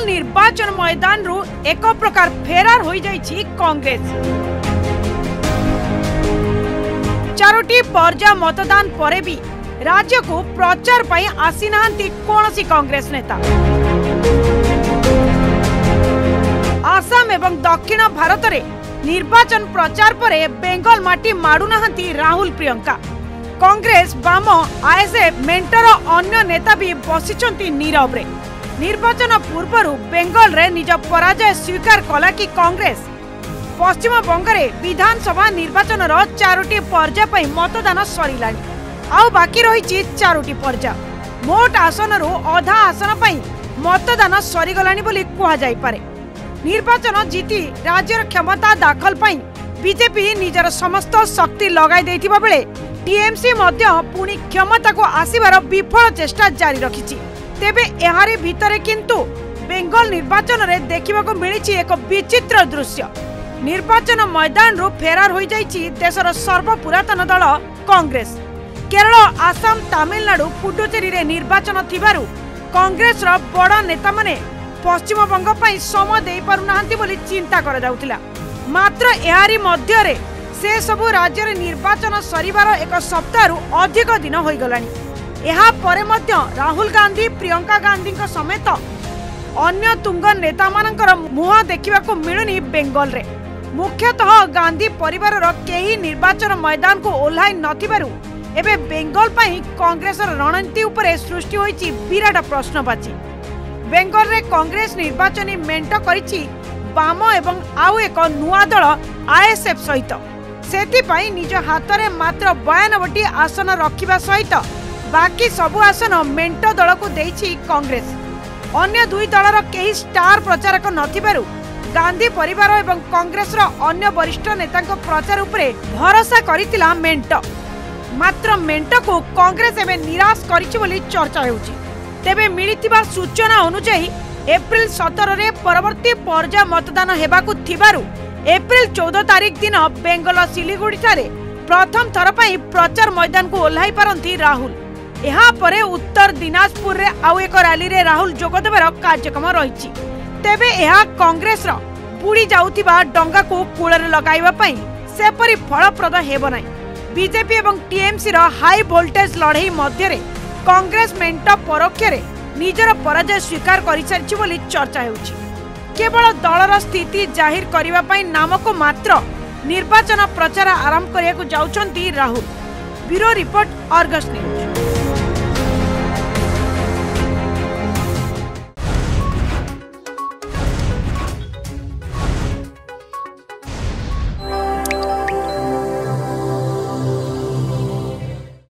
बेंगल निर्वाचन मैदान रु एक प्रकार फेरार हो जाइछि कांग्रेस। चारोटी पर्या मतदान परे भी राज्य को प्रचार पाई आसी नांती कोनोसी कांग्रेस नेता। आसाम एवं दक्षिण भारत रे निर्वाचन प्रचार परे बेंगल माटी माडू नांती राहुल प्रियंका। कांग्रेस बाम आईएसएफ मेंटर अन्य नेता भी बसिचंती नीरव रे। निर्वाचन पूर्वरु बेंगल रे निज पराजय स्वीकार कला कि कांग्रेस। पश्चिम बंगरे विधानसभा निर्वाचन रो चारोटी पर्या पई मतदान सरीला, आउ बाकी रही चारोटी पर्या। मोट आसन रु अधा आसन पई मतदान सरीगलानी बोली कहा जाय पारे। निर्वाचन जीति राज्यर क्षमता दाखल पई बीजेपी निजर समस्त शक्ति लगाई देथिबा बेले टीएमसी मध्य पुणी क्षमता को आसीबार विफल चेष्टा जारी रखिछि। तेबे एहारी भीतरे किंतु बेंगल निर्वाचन रे देखिबा को मिलिछि एक विचित्र दृश्य। निर्वाचन मैदान रु फेरार होई जाइछि देशर सर्वपुरातन दल कांग्रेस। केरल, आसाम, तमिलनाडु, पुडुचेरी रे निर्वाचन थिबारु कांग्रेस रो बड़ा नेता माने पश्चिम बंग पई समय देई पारु नाहंती बोली चिंता करा जाउतिला। मात्र एहारी मध्य रे से सबु राज्य रे निर्वाचन सरीबार एक सप्ताह अधिक दिन हो गलानी। एहा परे मध्य राहुल गांधी, प्रियंका गांधी समेत अन्य तुंग नेता मानकर मुह देखा को मिलुनी बेंगल रे। मुख्यतः गांधी परिवार रो केही निर्वाचन मैदान को ओल्हाई नथिबारु एबे बेंगल पई कांग्रेस रणनीति उपरे सृष्टि होईची विराट प्रश्नवाची। बेंगल रे कांग्रेस निर्वाचनी मेंट करिची बाम एवं आउ एक नुआ दल आईएसएफ सहित। सेथिपाई निज हाथ में मात्र 92टी आसन रखा सहित बाकी सबु आसन मेंट दल को देछि कांग्रेस। अन्य दुई दलर केही स्टार प्रचारक नथिबारु गांधी परिवार एवं कांग्रेस अन्य वरिष्ठ नेता प्रचार उपरे भरोसा करितिला मेंट। मात्र मेंट को कांग्रेस एबे निराश करिछि बोली चर्चा हेउछि। तेबे मिलिथिबा सूचना अनुसार एप्रिल 17 रे परवर्ती पर्या मतदान हेबाकु थिबारु एप्रिल 14 तारीख दिन बेंगल सिलीगुड़ी ठारे प्रथम थर पई प्रचार मैदान को ओल्हाई पारंती राहुल। यहाँ परे उत्तर दिनाजपुर रे आउ एक रैली रे राहुल जोगदेवार कार्यक्रम रही। तेबे यहाँ कांग्रेस रो बुड़ी जाउतिबा डंगा को कूलर लगाइबा पई सेपरि फलप्रद हेबो नै। बीजेपी एवं टीएमसी रो हाई वोल्टेज लड़ाई मध्य रे कांग्रेस मेंट परोक्ष रे निजर पराजय स्वीकार करि सारछि बोली चर्चा हेउछि। केवल दलर स्थिति जाहिर करिबा पई नामको मात्र निर्वाचन प्रचार आरंभ करिया को जाउछंती राहुल। Bureau report, Argus.